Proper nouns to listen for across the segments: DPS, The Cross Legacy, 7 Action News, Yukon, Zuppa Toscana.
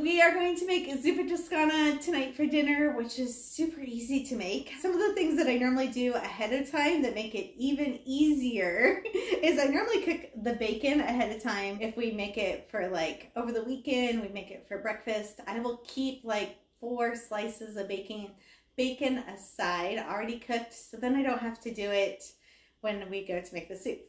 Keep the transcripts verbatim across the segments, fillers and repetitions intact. we are going to make Zuppa Toscana tonight for dinner, which is super easy to make. Some of the things that I normally do ahead of time that make it even easier is I normally cook the bacon ahead of time. If we make it for like over the weekend, we make it for breakfast, I will keep like four slices of bacon bacon aside already cooked, so then I don't have to do it when we go to make the soup.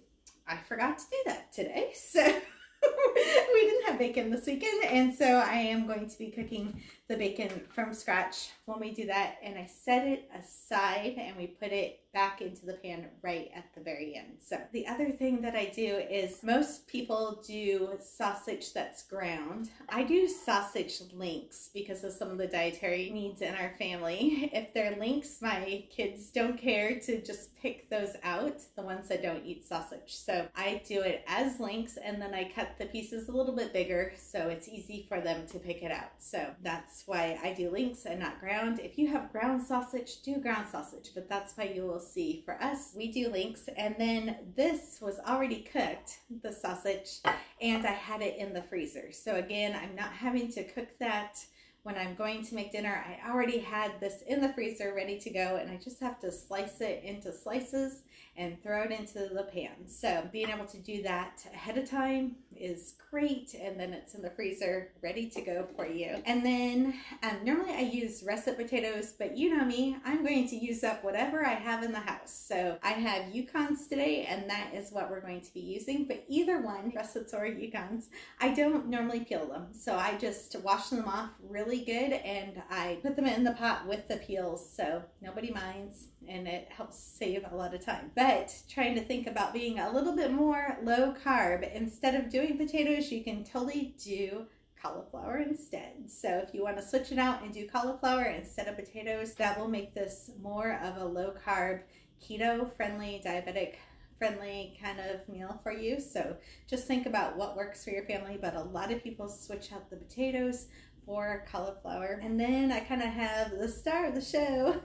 I forgot to do that today, so we didn't have bacon this weekend, and so I am going to be cooking the bacon from scratch when we do that, and I set it aside and we put it back into the pan right at the very end. So the other thing that I do is most people do sausage that's ground. I do sausage links because of some of the dietary needs in our family. If they're links, my kids don't care to just pick those out, the ones that don't eat sausage. So I do it as links, and then I cut the pieces a little bit bigger so it's easy for them to pick it out. So that's why I do links and not ground. If you have ground sausage, do ground sausage, but that's why you will see for us, we do links. And then this was already cooked, the sausage, and I had it in the freezer. So again, I'm not having to cook that when I'm going to make dinner. I already had this in the freezer ready to go, and I just have to slice it into slices and throw it into the pan. So being able to do that ahead of time is great, and then it's in the freezer ready to go for you. And then um, normally I use russet potatoes, but you know me, I'm going to use up whatever I have in the house. So I have Yukons today, and that is what we're going to be using, but either one, russets or Yukons, I don't normally peel them. So I just wash them off really good, and I put them in the pot with the peels, so nobody minds, and it helps save a lot of time. But trying to think about being a little bit more low carb, instead of doing potatoes, you can totally do cauliflower instead. So if you want to switch it out and do cauliflower instead of potatoes, that will make this more of a low carb, keto friendly, diabetic friendly kind of meal for you. So just think about what works for your family, but a lot of people switch out the potatoes or cauliflower. And then I kind of have the star of the show,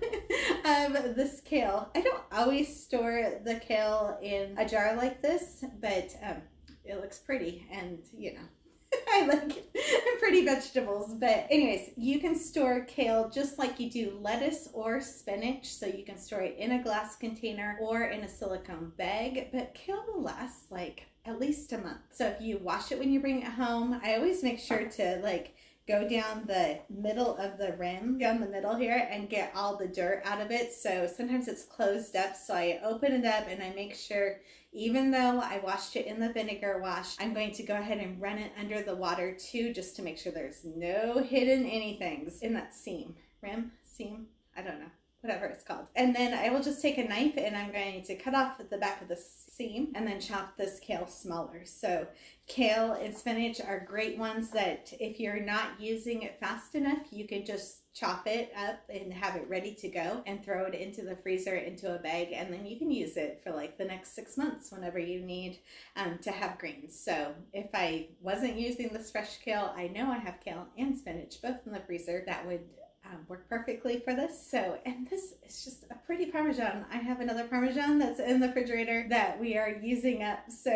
um, this kale. I don't always store the kale in a jar like this, but um, it looks pretty, and you know, I like pretty vegetables. But anyways, you can store kale just like you do lettuce or spinach. So you can store it in a glass container or in a silicone bag, but kale will last like at least a month. So if you wash it when you bring it home, I always make sure to like go down the middle of the rim, down the middle here, and get all the dirt out of it. So sometimes it's closed up, so I open it up and I make sure, even though I washed it in the vinegar wash, I'm going to go ahead and run it under the water too, just to make sure there's no hidden anythings in that seam, rim, seam, I don't know, whatever it's called. And then I will just take a knife and I'm going to cut off the back of the seam and then chop this kale smaller. So kale and spinach are great ones that if you're not using it fast enough, you can just chop it up and have it ready to go and throw it into the freezer into a bag, and then you can use it for like the next six months whenever you need um, to have greens. So if I wasn't using this fresh kale, I know I have kale and spinach both in the freezer. That would Um, work perfectly for this. So, and this is just a pretty Parmesan. I have another Parmesan that's in the refrigerator that we are using up. So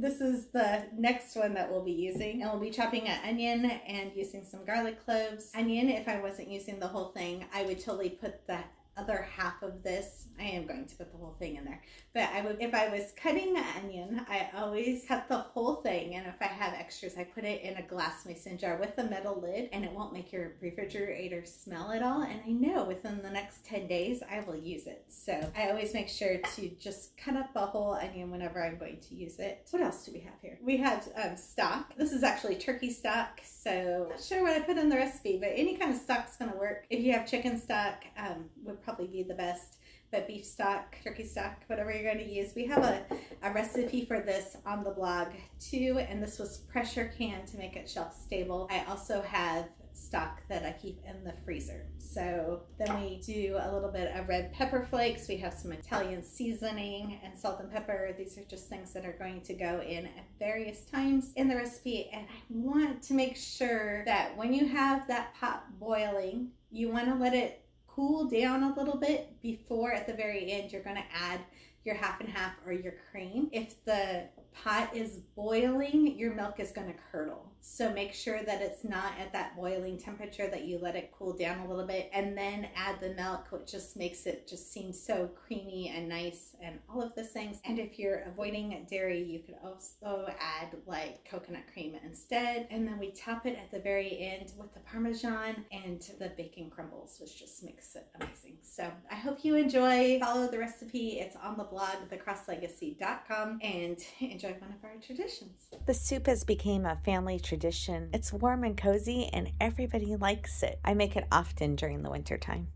this is the next one that we'll be using, and we'll be chopping an onion and using some garlic cloves. Onion, if I wasn't using the whole thing, I would totally put the other half of this. I am going to put the whole thing in there, but I would, if I was cutting the onion, I always cut the whole thing, and if I have extras, I put it in a glass mason jar with a metal lid, and it won't make your refrigerator smell at all, and I know within the next ten days I will use it. So I always make sure to just cut up a whole onion whenever I'm going to use it. What else do we have here? We have um, stock. This is actually turkey stock, so I'm not sure what I put in the recipe, but any kind of stock's gonna work. If you have chicken stock, um, would probably be the best, but beef stock, turkey stock, whatever you're going to use. We have a, a recipe for this on the blog too, and this was pressure canned to make it shelf stable. I also have stock that I keep in the freezer. So then we do a little bit of red pepper flakes. We have some Italian seasoning and salt and pepper. These are just things that are going to go in at various times in the recipe. And I want to make sure that when you have that pot boiling, you want to let it cool down a little bit before at the very end you're going to add your half and half or your cream. If the pot is boiling, your milk is going to curdle. So make sure that it's not at that boiling temperature, that you let it cool down a little bit and then add the milk, which just makes it just seem so creamy and nice and all of those things. And if you're avoiding dairy, you could also add like coconut cream instead. And then we top it at the very end with the Parmesan and the bacon crumbles, which just makes it amazing. So I hope you enjoy. Follow the recipe. It's on the blog, the cross legacy dot com, and enjoy one of our traditions. The soup has become a family tradition. It's warm and cozy and everybody likes it. I make it often during the winter time.